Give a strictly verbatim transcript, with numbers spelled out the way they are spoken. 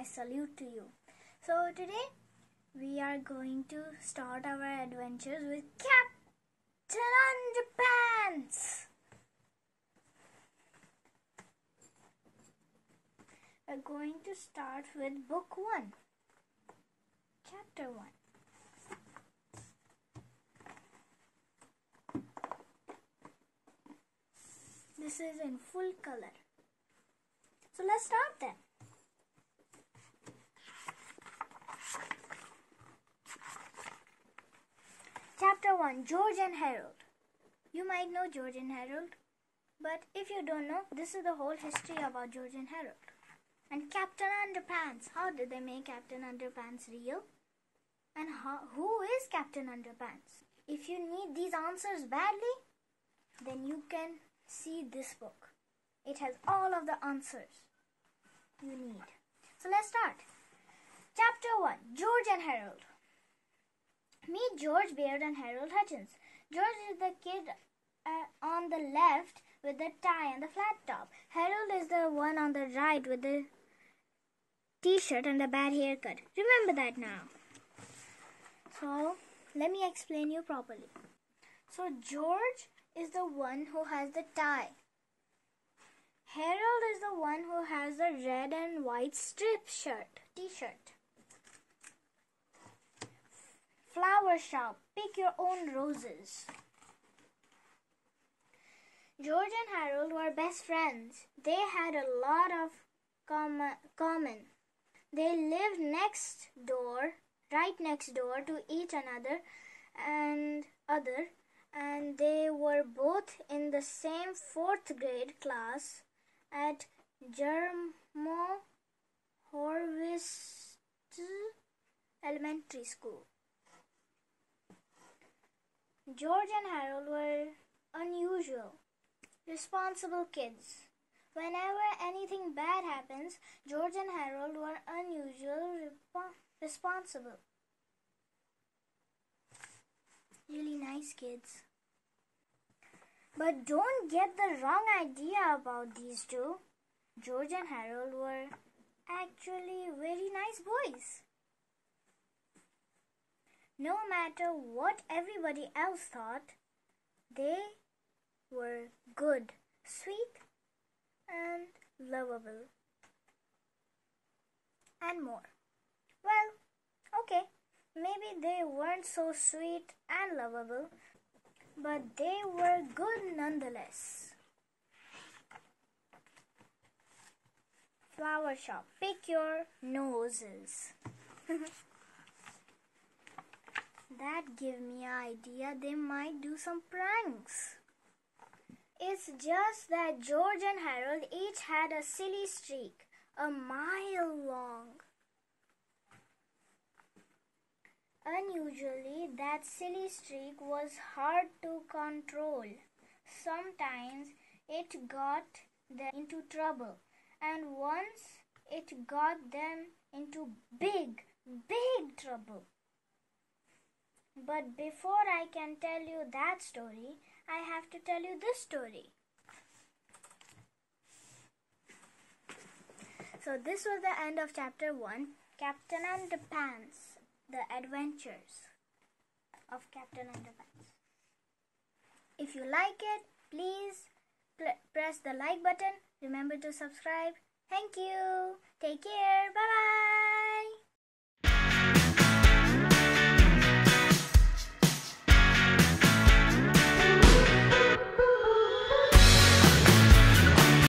I salute to you. So today we are going to start our adventures with Captain Underpants. We're going to start with book one, chapter one. This is in full color. So let's start then. Chapter one, George and Harold. You might know George and Harold, but if you don't know, this is the whole history about George and Harold. And Captain Underpants. How did they make Captain Underpants real? And how, who is Captain Underpants? If you need these answers badly, then you can see this book. It has all of the answers you need. So let's start. Chapter one, George and Harold. Meet George Beard and Harold Hutchins. George is the kid uh, on the left with the tie and the flat top. Harold is the one on the right with the t-shirt and the bad haircut. Remember that now. So let me explain you properly. So George is the one who has the tie. Harold is the one who has a red and white strip shirt, t-shirt. Flower shop, pick your own roses. George and Harold were best friends. They had a lot of com- common. They lived next door, right next door to each another and other. And they were both in the same fourth grade class at Germo Horvitz Elementary School. George and Harold were unusual, responsible kids. Whenever anything bad happens, George and Harold were unusual, rep- responsible. Really nice kids. But don't get the wrong idea about these two. George and Harold were actually very nice boys. No matter what everybody else thought, they were good, sweet, and lovable. And more. Well, okay. Maybe they weren't so sweet and lovable, but they were good nonetheless. Flower shop, pick your noses. That gave me an idea they might do some pranks. It's just that George and Harold each had a silly streak, a mile long. Unusually, that silly streak was hard to control. Sometimes it got them into trouble, and once it got them into big, big trouble. But before I can tell you that story, I have to tell you this story. So this was the end of chapter one, Captain Underpants. The Adventures of Captain Underpants. If you like it, please pl- press the like button. Remember to subscribe. Thank you. Take care. Bye-bye.